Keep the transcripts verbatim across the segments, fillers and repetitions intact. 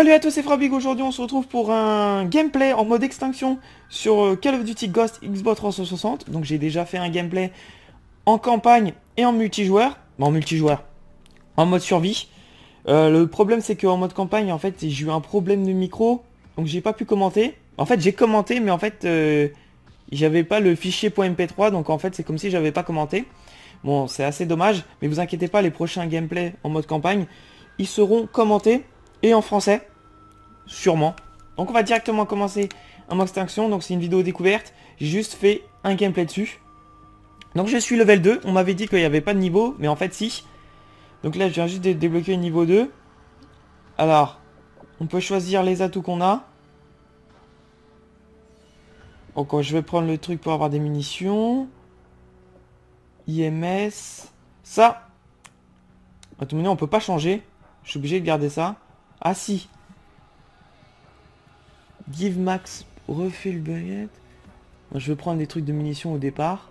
Salut à tous, c'est Frabig. Aujourd'hui on se retrouve pour un gameplay en mode extinction sur Call of Duty Ghost Xbox trois cent soixante. Donc j'ai déjà fait un gameplay en campagne et en multijoueur. Bon, en multijoueur, en mode survie. Euh, le problème c'est qu'en mode campagne, en fait, j'ai eu un problème de micro. Donc j'ai pas pu commenter. En fait j'ai commenté, mais en fait euh, j'avais pas le fichier .mp trois. Donc en fait c'est comme si j'avais pas commenté. Bon, c'est assez dommage, mais vous inquiétez pas, les prochains gameplays en mode campagne, ils seront commentés. Et en français, sûrement. Donc on va directement commencer un mode extinction. Donc c'est une vidéo découverte. J'ai juste fait un gameplay dessus. Donc je suis level deux. On m'avait dit qu'il n'y avait pas de niveau, mais en fait si. Donc là je viens juste de débloquer le niveau deux. Alors, on peut choisir les atouts qu'on a. Donc je vais prendre le truc pour avoir des munitions. I M S. Ça. À tout moment on peut pas changer. Je suis obligé de garder ça. Ah si. Give max refill bullet. Je vais prendre des trucs de munitions au départ.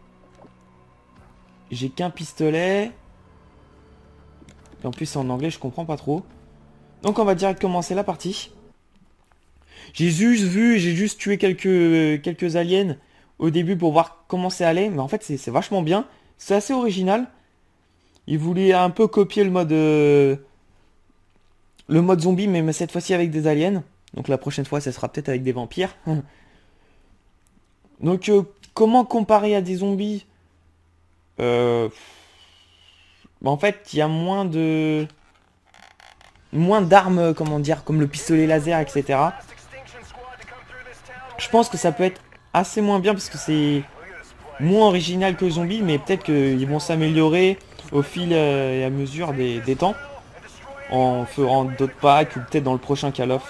J'ai qu'un pistolet. Et en plus c'est en anglais, je comprends pas trop. Donc on va direct commencer la partie. J'ai juste vu, j'ai juste tué quelques, quelques aliens au début pour voir comment c'est allé. Mais en fait c'est vachement bien. C'est assez original. Ils voulaient un peu copier le mode... Euh, Le mode zombie, mais cette fois-ci avec des aliens. Donc la prochaine fois, ça sera peut-être avec des vampires. Donc, euh, comment comparer à des zombies euh... bah, en fait, il y a moins de... Moins d'armes, comment dire, comme le pistolet laser, et cetera. Je pense que ça peut être assez moins bien, parce que c'est moins original que zombie, mais peut-être qu'ils vont s'améliorer au fil et à mesure des, des temps. En ferant d'autres packs ou peut-être dans le prochain Call of.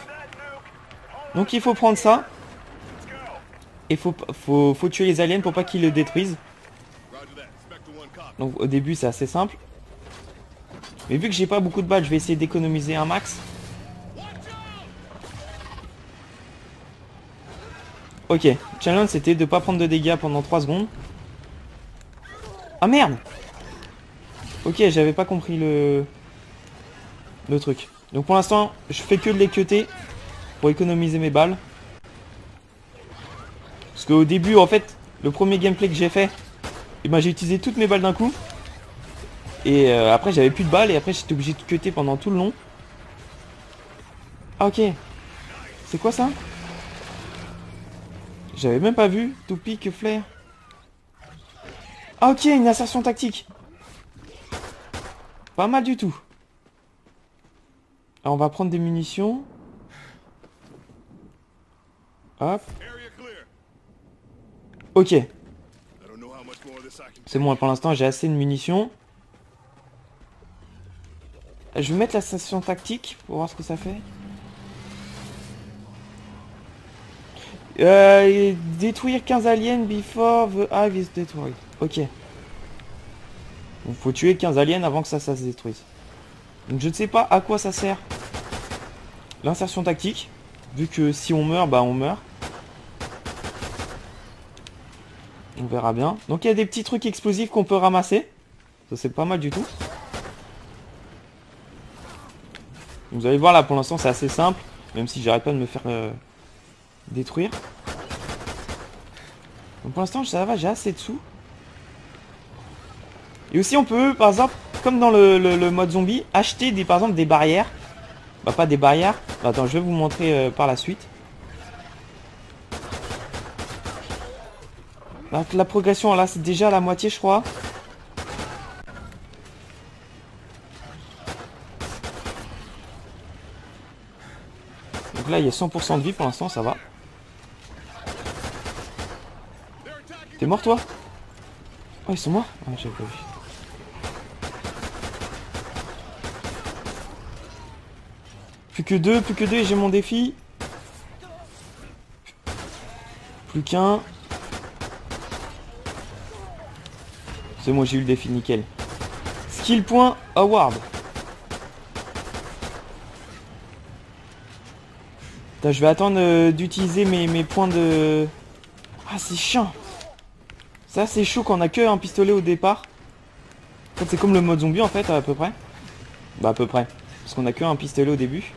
Donc il faut prendre ça. Et faut, faut, faut tuer les aliens pour pas qu'ils le détruisent. Donc au début c'est assez simple. Mais vu que j'ai pas beaucoup de balles, je vais essayer d'économiser un max. Ok, challenge c'était de pas prendre de dégâts pendant trois secondes. Ah merde. Ok, j'avais pas compris le... le truc. Donc pour l'instant je fais que de les cuter pour économiser mes balles, parce qu'au début en fait le premier gameplay que j'ai fait, eh ben, j'ai utilisé toutes mes balles d'un coup et euh, après j'avais plus de balles et après j'étais obligé de cuter pendant tout le long. Ah ok, c'est quoi ça? J'avais même pas vu. To pick flare. Ah ok, une insertion tactique, pas mal du tout. Alors on va prendre des munitions. Hop. Ok. C'est bon, pour l'instant j'ai assez de munitions. Je vais mettre la station tactique pour voir ce que ça fait. Euh, détruire quinze aliens before the hive is destroyed. Ok. Donc faut tuer quinze aliens avant que ça, ça se détruise. Donc je ne sais pas à quoi ça sert l'insertion tactique, vu que si on meurt, bah on meurt. On verra bien. Donc il y a des petits trucs explosifs qu'on peut ramasser. Ça c'est pas mal du tout. Vous allez voir là pour l'instant c'est assez simple, même si j'arrête pas de me faire euh, détruire. Donc pour l'instant ça va, j'ai assez de sous. Et aussi on peut par exemple, comme dans le, le, le mode zombie, acheter des, par exemple des barrières. Bah pas des barrières. Attends, je vais vous montrer euh, par la suite. Donc la progression là c'est déjà à la moitié je crois. Donc là il y a cent pour cent de vie pour l'instant, ça va. T'es mort toi? Oh ils sont morts? Ah j'avais pas vu. Plus que deux, plus que deux et j'ai mon défi. Plus qu'un. C'est bon, j'ai eu le défi, nickel. Skill point award. Putain, je vais attendre euh, d'utiliser mes, mes points de... Ah c'est chiant. Ça c'est chaud quand on a que un pistolet au départ. En fait, c'est comme le mode zombie en fait à peu près. Bah à peu près. Parce qu'on a que un pistolet au début.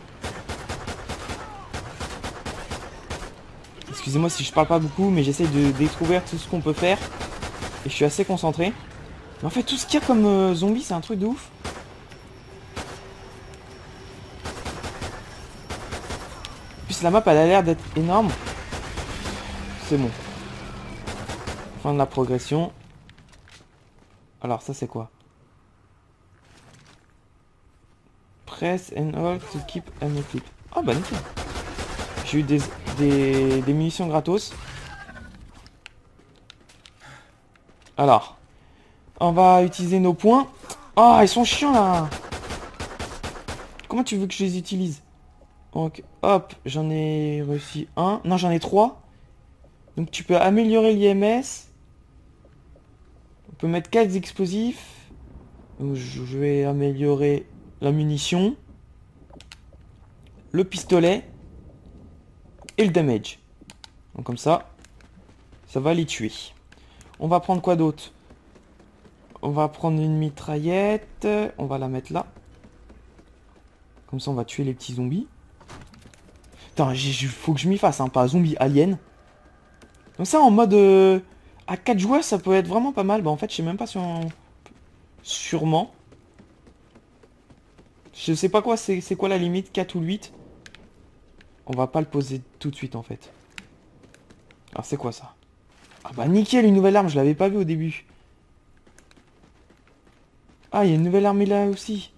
Excusez-moi si je parle pas beaucoup, mais j'essaie de découvrir tout ce qu'on peut faire. Et je suis assez concentré. Mais en fait, tout ce qu'il y a comme euh, zombie, c'est un truc de ouf. En plus, la map, elle a l'air d'être énorme. C'est bon. Fin de la progression. Alors, ça, c'est quoi? Press and all to keep an equip. Oh, bah nickel. J'ai eu des, des, des munitions gratos. Alors, on va utiliser nos points. Ah, oh, ils sont chiants là. Comment tu veux que je les utilise? Donc, hop, j'en ai réussi un. Non, j'en ai trois. Donc, tu peux améliorer l'I M S. On peut mettre quatre explosifs. Donc, je vais améliorer la munition, le pistolet et le damage. Donc, comme ça, ça va les tuer. On va prendre quoi d'autre? On va prendre une mitraillette. On va la mettre là. Comme ça, on va tuer les petits zombies. Putain, il faut que je m'y fasse, hein, pas zombie, alien. Donc ça, en mode euh, à quatre joueurs, ça peut être vraiment pas mal. Bah en fait, je sais même pas si on... Sûrement. Je sais pas quoi, c'est quoi la limite, quatre ou huit. On va pas le poser tout de suite, en fait. Alors, c'est quoi ça? Ah bah nickel, une nouvelle arme, je l'avais pas vu au début. Ah, il y a une nouvelle arme là aussi.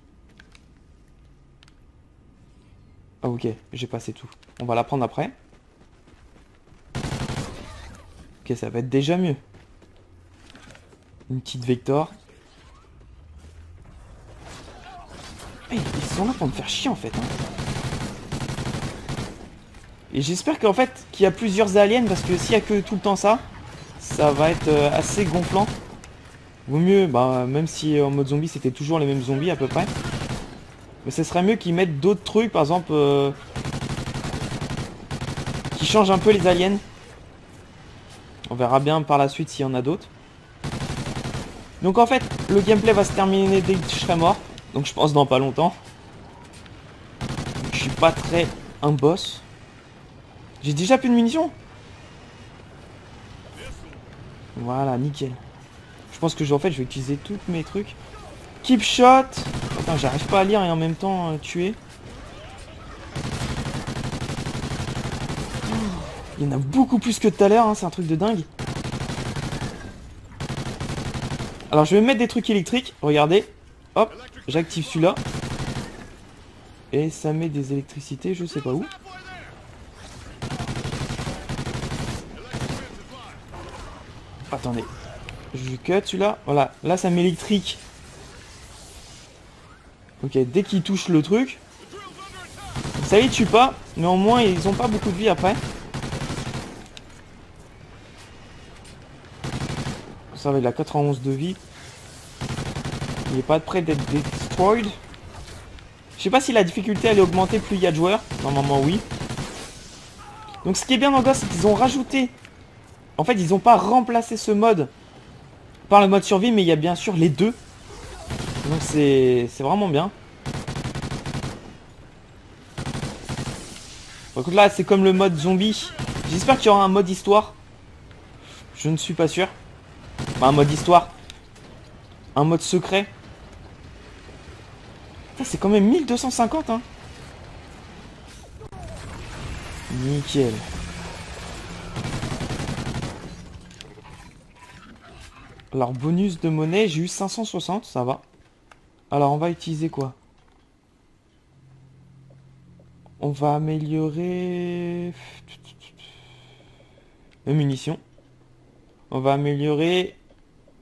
Ah ok, j'ai passé tout. On va la prendre après. Ok, ça va être déjà mieux. Une petite Vector. Hey, ils sont là pour me faire chier en fait. Hein. Et j'espère qu'en fait, qu'il y a plusieurs aliens, parce que s'il y a que tout le temps ça... Ça va être assez gonflant. Vaut mieux, bah même si en mode zombie c'était toujours les mêmes zombies à peu près. Mais ce serait mieux qu'ils mettent d'autres trucs, par exemple... Euh, qui changent un peu les aliens. On verra bien par la suite s'il y en a d'autres. Donc en fait, le gameplay va se terminer dès que je serai mort. Donc je pense dans pas longtemps. Donc, je suis pas très un boss. J'ai déjà plus de munitions. Voilà, nickel. Je pense que en fait je vais utiliser tous mes trucs. Keep shot. Attends, j'arrive pas à lire et en même temps euh, tuer. Oh, il y en a beaucoup plus que tout à l'heure, hein, c'est un truc de dingue. Alors je vais mettre des trucs électriques, regardez. Hop, j'active celui-là. Et ça met des électricités, je sais pas où. Attendez, je cut celui-là. Voilà, là ça m'électrique. Ok, dès qu'il touche le truc, ça les tue pas, mais au moins ils ont pas beaucoup de vie après. Ça va, il a quatre-vingt-onze de vie. Il est pas prêt d'être destroyed. Je sais pas si la difficulté elle est augmentée plus il y a de joueurs. Normalement oui. Donc ce qui est bien dans Ghost, c'est qu'ils ont rajouté... En fait, ils n'ont pas remplacé ce mode par le mode survie, mais il y a bien sûr les deux. Donc c'est vraiment bien. Bon, écoute, là, c'est comme le mode zombie. J'espère qu'il y aura un mode histoire. Je ne suis pas sûr. Enfin, un mode histoire. Un mode secret. C'est quand même mille deux cent cinquante, hein. Nickel. Alors, bonus de monnaie, j'ai eu cinq cent soixante, ça va. Alors, on va utiliser quoi? On va améliorer... les munitions. On va améliorer...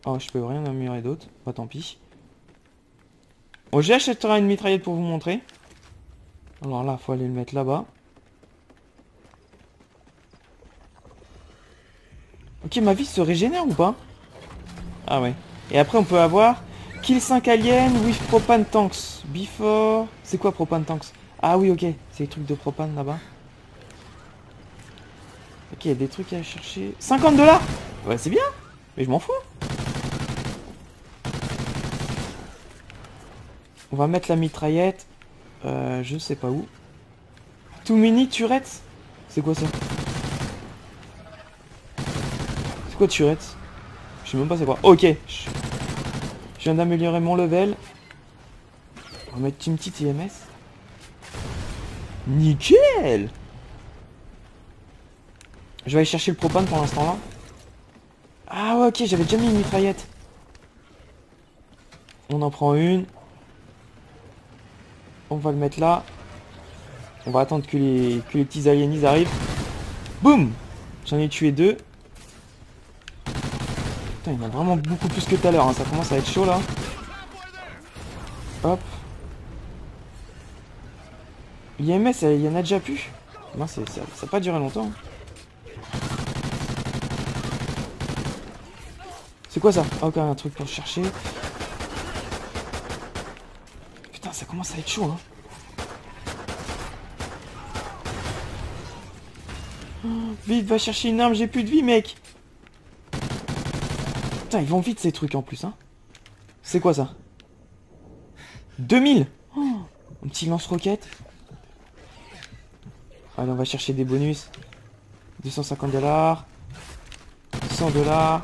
Oh, je peux rien améliorer d'autre. Bah, tant pis. Bon, j'achèterai une mitraillette pour vous montrer. Alors là, faut aller le mettre là-bas. Ok, ma vie se régénère ou pas? Ah ouais. Et après on peut avoir kill cinq aliens with propane tanks. Before... C'est quoi propane tanks? Ah oui, ok. C'est les trucs de propane là-bas. Ok, il y a des trucs à chercher. cinquante dollars. Ouais, c'est bien. Mais je m'en fous. On va mettre la mitraillette. Euh, je sais pas où. Too many turrets. C'est quoi ça? quoi turette? Je sais même pas c'est quoi. Ok, je viens d'améliorer mon level. On va mettre une petite I M S. Nickel. Je vais aller chercher le propane pour l'instant là. Ah ouais, ok, j'avais déjà mis une mitraillette. On en prend une. On va le mettre là. On va attendre que les, que les petits aliens arrivent. Boum! J'en ai tué deux. Putain, il y en a vraiment beaucoup plus que tout à l'heure. Hein. Ça commence à être chaud là. Hop. L'I M S, il y en a déjà plus. Non, ça n'a pas duré longtemps. C'est quoi ça? Ah, ok, un truc pour chercher. Putain, ça commence à être chaud. Hein. Vite, va chercher une arme, j'ai plus de vie, mec. Putain, ils vont vite ces trucs en plus, hein. C'est quoi ça? deux mille. Oh, un petit lance-roquette. Allez, on va chercher des bonus. deux cent cinquante dollars. cent dollars.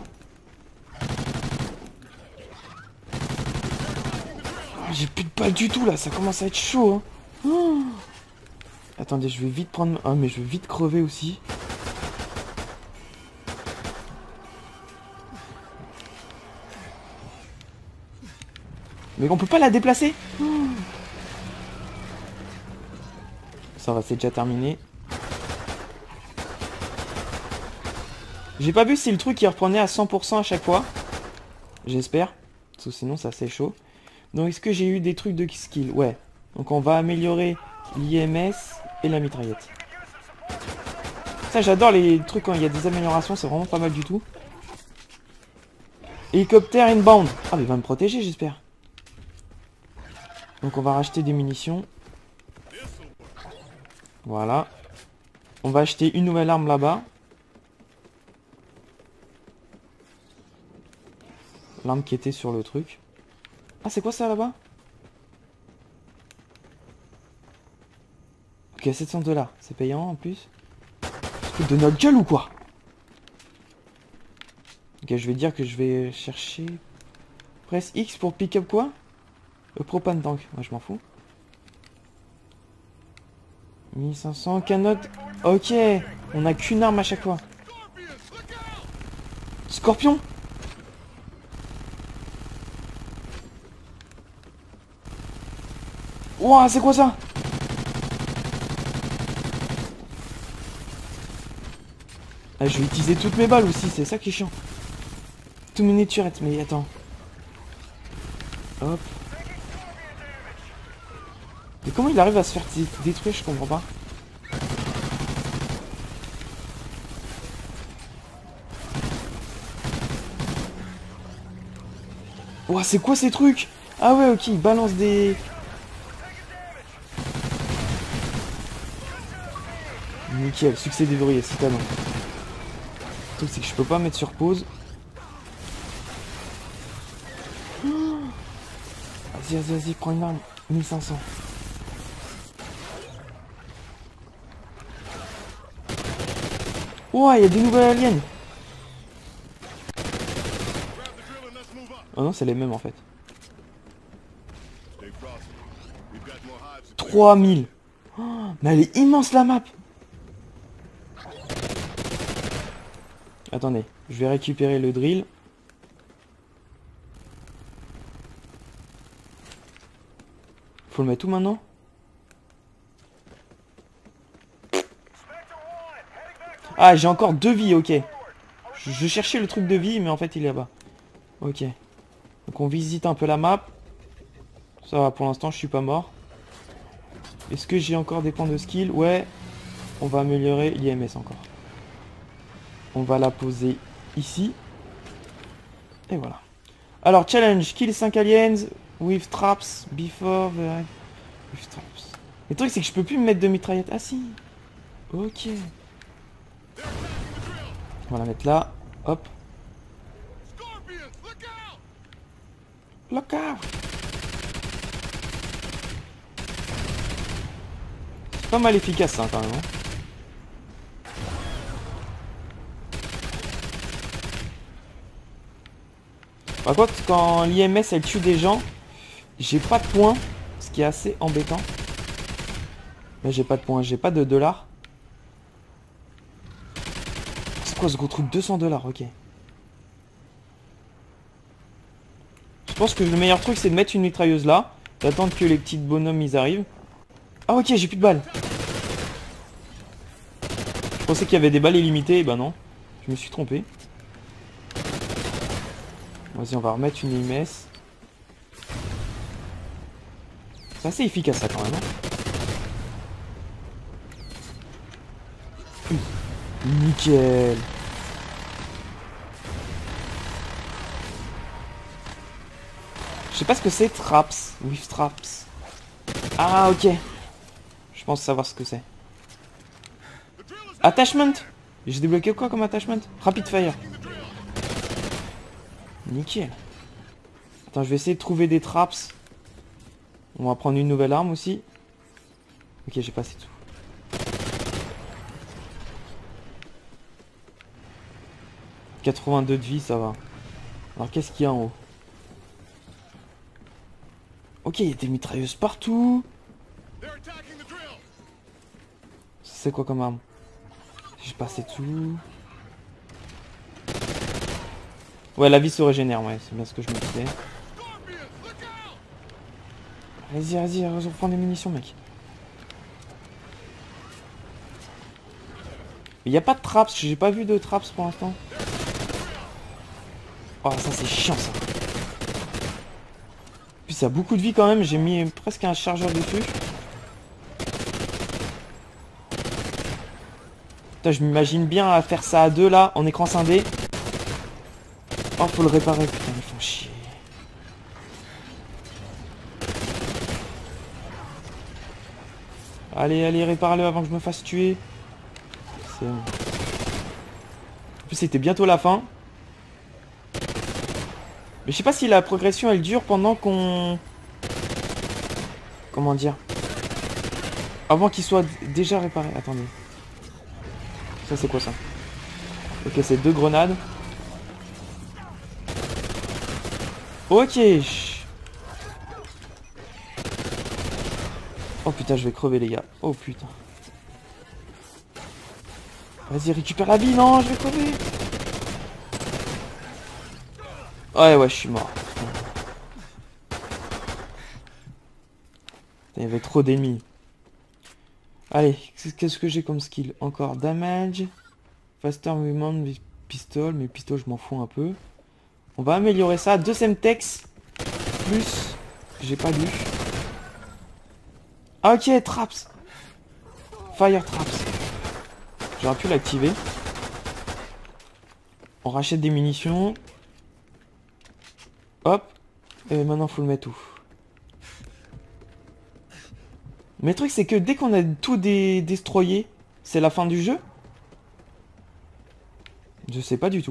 Oh, j'ai plus de balles du tout, là. Ça commence à être chaud, hein. Oh. Attendez, je vais vite prendre... Ah, mais je vais vite crever aussi. Mais on peut pas la déplacer. Oh. Ça va, c'est déjà terminé. J'ai pas vu si le truc il reprenait à cent pour cent à chaque fois. J'espère. Parce que sinon, ça c'est chaud. Donc, est-ce que j'ai eu des trucs de skill? Ouais. Donc, on va améliorer l'I M S et la mitraillette. Ça, j'adore les trucs quand il y a des améliorations. C'est vraiment pas mal du tout. Hélicoptère inbound. Ah, mais il va me protéger, j'espère. Donc on va racheter des munitions. Voilà. On va acheter une nouvelle arme là-bas. L'arme qui était sur le truc. Ah, c'est quoi ça là-bas? Ok, sept cents dollars. C'est payant en plus. C'est de notre gueule ou quoi? Ok, je vais dire que je vais chercher... Presse X pour pick up quoi? Le propane tank, moi je m'en fous. mille cinq cents, canotte. Ok, on a qu'une arme à chaque fois. Scorpion. Ouah, c'est quoi ça? Ah, je vais utiliser toutes mes balles aussi, c'est ça qui est chiant. Toutes mes tuettes, mais attends. Hop. Et comment il arrive à se faire détruire, je comprends pas. Ouah, c'est quoi ces trucs? Ah ouais, ok, il balance des... Nickel, succès déverrouillé, c'est talent. Le truc, c'est que je peux pas mettre sur pause. Vas-y, vas-y, vas-y, prends une arme. mille cinq cents. Ouah, il y a des nouvelles aliens. Oh non, c'est les mêmes en fait. trois mille. Oh, mais elle est immense la map. Attendez, je vais récupérer le drill. Faut le mettre où maintenant? Ah, j'ai encore deux vies, ok. Je, je cherchais le truc de vie, mais en fait, il est là-bas. Ok. Donc, on visite un peu la map. Ça va, pour l'instant, je suis pas mort. Est-ce que j'ai encore des points de skill? Ouais. On va améliorer l'I M S encore. On va la poser ici. Et voilà. Alors, challenge. Kill cinq aliens with traps before... The... With traps. Le truc, c'est que je peux plus me mettre de mitraillette. Ah, si. Ok. On va la mettre là, hop. Lock out. C'est pas mal efficace ça, quand même. Hein. Par contre, quand l'I M S elle tue des gens, j'ai pas de points, ce qui est assez embêtant. Mais j'ai pas de points, j'ai pas de dollars. C'est quoi ce gros truc? Deux cents dollars, ok. Je pense que le meilleur truc c'est de mettre une mitrailleuse là, d'attendre que les petits bonhommes ils arrivent. Ah ok, j'ai plus de balles. Je pensais qu'il y avait des balles illimitées, et ben non, je me suis trompé. Vas-y, on va remettre une I M S. C'est assez efficace ça quand même. Hein. Nickel. Je sais pas ce que c'est, traps, with traps. Ah ok. Je pense savoir ce que c'est. Attachment. J'ai débloqué quoi comme attachment? Rapid fire. Nickel. Attends, je vais essayer de trouver des traps. On va prendre une nouvelle arme aussi. Ok, j'ai passé tout. quatre-vingt-deux de vie, ça va. Alors, qu'est-ce qu'il y a en haut? Ok, il y a des mitrailleuses partout. C'est quoi comme arme? J'ai passé tout. Ouais, la vie se régénère, ouais, c'est bien ce que je me disais. Vas-y, vas-y, on reprend des munitions, mec. Mais y a pas de traps, j'ai pas vu de traps pour l'instant. Oh, ça c'est chiant, ça. Puis ça a beaucoup de vie quand même, j'ai mis presque un chargeur dessus. Putain, je m'imagine bien à faire ça à deux, là, en écran scindé. Oh, faut le réparer, putain, ils font chier. Allez, allez, répare-le avant que je me fasse tuer. C'est... En plus, c'était bientôt la fin. Mais je sais pas si la progression, elle dure pendant qu'on... Comment dire? Avant qu'il soit déjà réparé. Attendez. Ça, c'est quoi, ça? Ok, c'est deux grenades. Ok. Oh putain, je vais crever les gars. Oh putain. Vas-y, récupère la vie. Non, je vais crever. Ouais, ouais, je suis mort. Putain. Il y avait trop d'ennemis. Allez, qu'est-ce que j'ai comme skill? Encore damage. Faster movement, pistol. Mais pistol, je m'en fous un peu. On va améliorer ça. Deux semtex. Plus. J'ai pas lu. Ah ok, traps. Fire traps. J'aurais pu l'activer. On rachète des munitions. Hop. Et maintenant faut le mettre où? Mais le truc c'est que dès qu'on a tout dé destroyé, c'est la fin du jeu? Je sais pas du tout.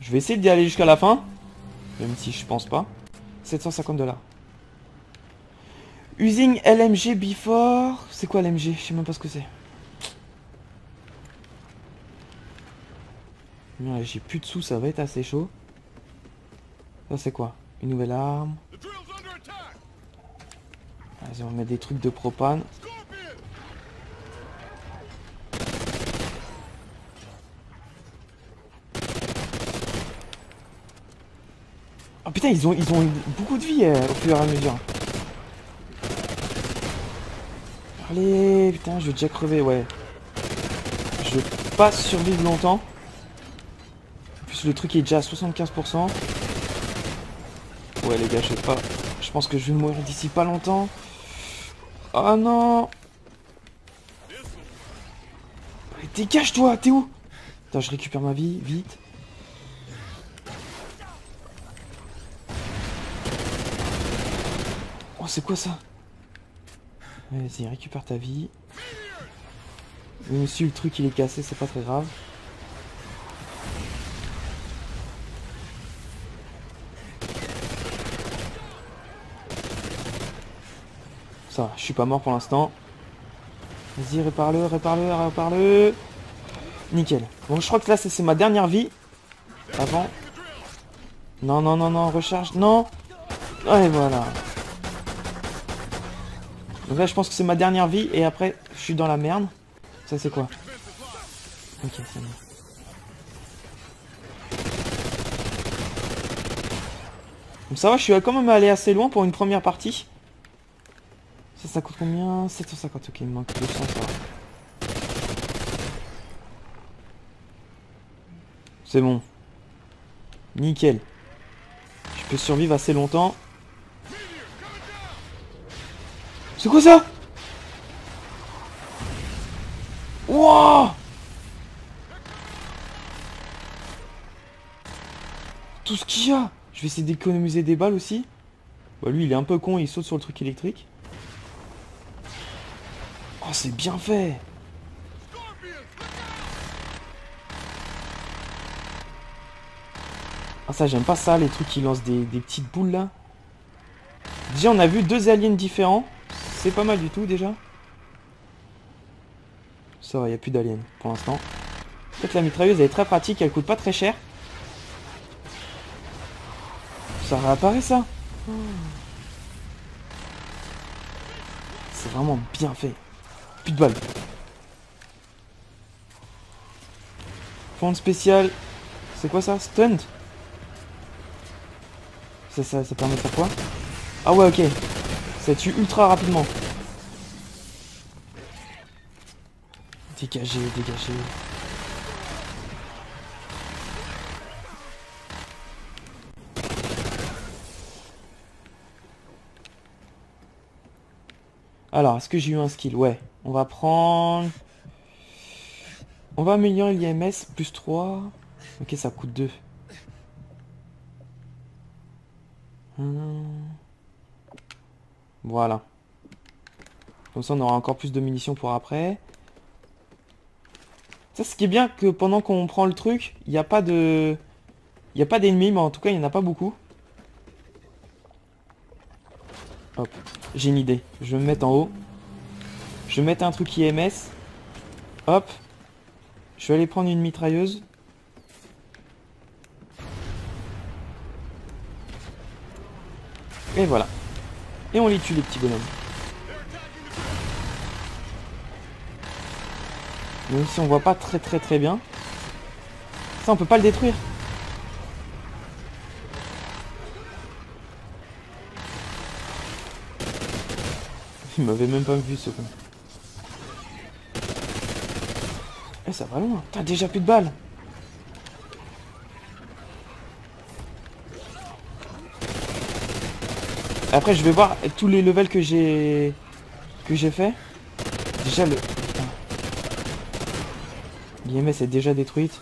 Je vais essayer d'y aller jusqu'à la fin, même si je pense pas. sept cent cinquante dollars. Using L M G before... C'est quoi L M G? Je sais même pas ce que c'est. J'ai plus de sous, ça va être assez chaud. Ça c'est quoi? Une nouvelle arme. Vas-y, on va mettre des trucs de propane. Oh putain, ils ont, ils ont beaucoup de vie euh, au fur et à mesure. Allez, putain, je vais déjà crever, ouais. Je vais pas survivre longtemps. En plus, le truc est déjà à soixante-quinze pour cent. Ouais, les gars, je sais pas. Je pense que je vais mourir d'ici pas longtemps. Oh non. Allez, dégage-toi, t'es où? Putain, je récupère ma vie, vite. Oh, c'est quoi ça? Vas-y, récupère ta vie. Même si le truc il est cassé, c'est pas très grave. Ça, je suis pas mort pour l'instant. Vas-y, répare-le, répare-le, répare-le. Nickel. Bon, je crois que là, c'est ma dernière vie. Avant. Non, non, non, non, recharge. Non. Et voilà. Donc là, je pense que c'est ma dernière vie. Et après, je suis dans la merde. Ça, c'est quoi? Ok, c'est bon. Donc ça va, je suis quand même allé assez loin pour une première partie. Ça, ça coûte combien? Sept cent cinquante, ok, il me manque deux cents. C'est bon. Nickel. Je peux survivre assez longtemps. C'est quoi ça? Wow. Tout ce qu'il y a. Je vais essayer d'économiser des balles aussi. Bah lui il est un peu con, il saute sur le truc électrique. Oh c'est bien fait. Ah ça j'aime pas ça, les trucs qui lancent des, des petites boules là. Déjà on a vu deux aliens différents. C'est pas mal du tout déjà. Ça va, il n'y a plus d'aliens pour l'instant. Peut-être la mitrailleuse elle est très pratique, elle coûte pas très cher. Ça réapparaît ça. Oh. C'est vraiment bien fait. Plus de balles. Fonte spéciale. C'est quoi ça? Stunt. Ça, ça, ça permet de faire quoi? Ah ouais ok. Ça tue ultra rapidement. Dégagez, dégagez. Alors, est-ce que j'ai eu un skill? Ouais. On va prendre... On va améliorer l'I M S, plus trois. Ok, ça coûte deux. Hum... Voilà. Comme ça, on aura encore plus de munitions pour après. Ça, ce qui est bien, que pendant qu'on prend le truc, il n'y a pas de... Il n'y a pas d'ennemis, mais en tout cas, il n'y en a pas beaucoup. Hop, j'ai une idée. Je vais me mettre en haut. Je vais mettre un truc I M S. Hop. Je vais aller prendre une mitrailleuse. Et voilà. Et on les tue, les petits bonhommes. Même si on voit pas très très très bien. Ça on peut pas le détruire. Il m'avait même pas vu ce con. Eh ça va loin. T'as déjà plus de balles. Après je vais voir tous les levels que j'ai que j'ai fait. Déjà le... L'I M S est déjà détruite.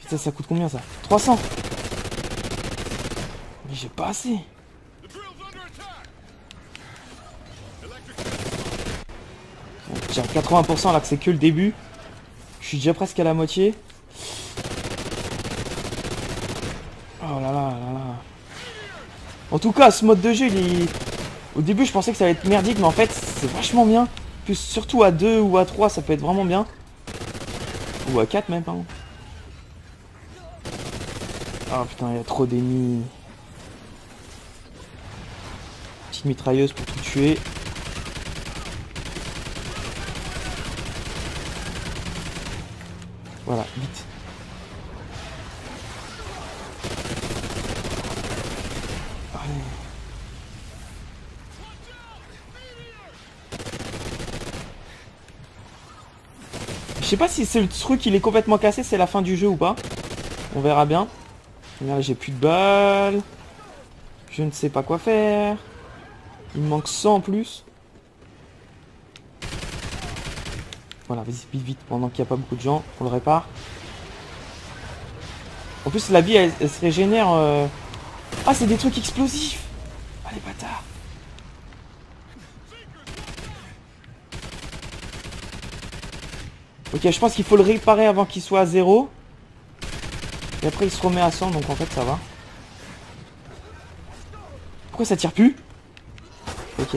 Putain ça coûte combien ça? Trois cents. Mais j'ai pas assez. J'ai à quatre-vingts pour cent là, que c'est que le début. Je suis déjà presque à la moitié. Oh là là là là. En tout cas, ce mode de jeu, il est... au début, je pensais que ça allait être merdique, mais en fait, c'est vachement bien. Plus surtout à deux ou à trois, ça peut être vraiment bien. Ou à quatre même, pardon. Ah putain, il y a trop d'ennemis. Petite mitrailleuse pour tout tuer. Voilà, vite. Je sais pas si c'est le truc, il est complètement cassé, c'est la fin du jeu ou pas. On verra bien. Là j'ai plus de balles. Je ne sais pas quoi faire. Il me manque cent en plus. Voilà, vas-y, vite, vite, pendant qu'il n'y a pas beaucoup de gens, on le répare. En plus la vie, elle, elle se régénère. Euh... Ah c'est des trucs explosifs. Ah les bâtards. Ok, je pense qu'il faut le réparer avant qu'il soit à zéro. Et après il se remet à cent, donc en fait ça va. Pourquoi ça tire plus? Ok.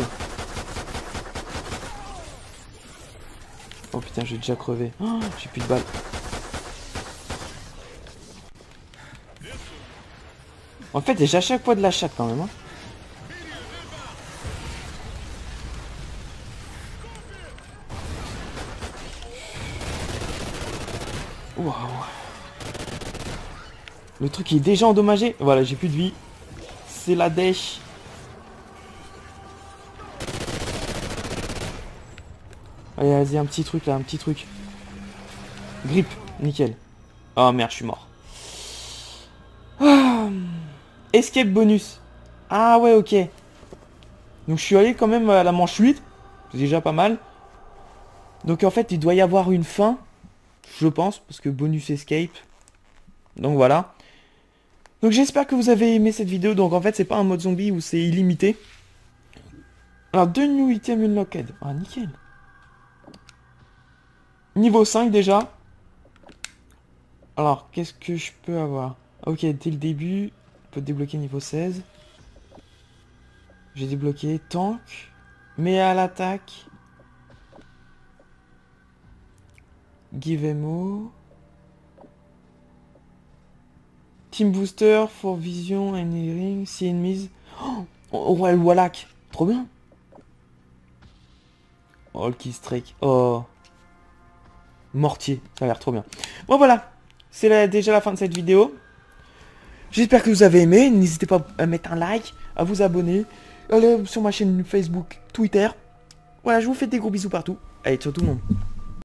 Oh putain, j'ai déjà crevé. Oh, j'ai plus de balles. En fait, j'ai à chaque fois de la chatte quand même. Hein. Waouh. Le truc est déjà endommagé. Voilà, j'ai plus de vie. C'est la dèche. Allez, vas-y, un petit truc là, un petit truc. Grippe, nickel. Oh merde, je suis mort. Ah, escape bonus. Ah ouais, ok. Donc je suis allé quand même à la manche huit. C'est déjà pas mal. Donc en fait, il doit y avoir une fin. Je pense, parce que bonus escape. Donc voilà. Donc j'espère que vous avez aimé cette vidéo. Donc en fait, c'est pas un mode zombie où c'est illimité. Alors, deux new items unlocked. Ah, nickel. Niveau cinq déjà. Alors, qu'est-ce que je peux avoir? Ok, dès le début, on peut débloquer niveau seize. J'ai débloqué tank, mais à l'attaque. Give M O. Team booster for vision and hearing. Si enemies. Oh, ouais, le Wallach. Trop bien. Oh, le killstreak. Oh. Mortier, ça a l'air trop bien. Bon voilà, c'est déjà la fin de cette vidéo. J'espère que vous avez aimé. N'hésitez pas à mettre un like, à vous abonner. Allez sur ma chaîne Facebook, Twitter. Voilà, je vous fais des gros bisous partout. Allez, ciao tout le monde.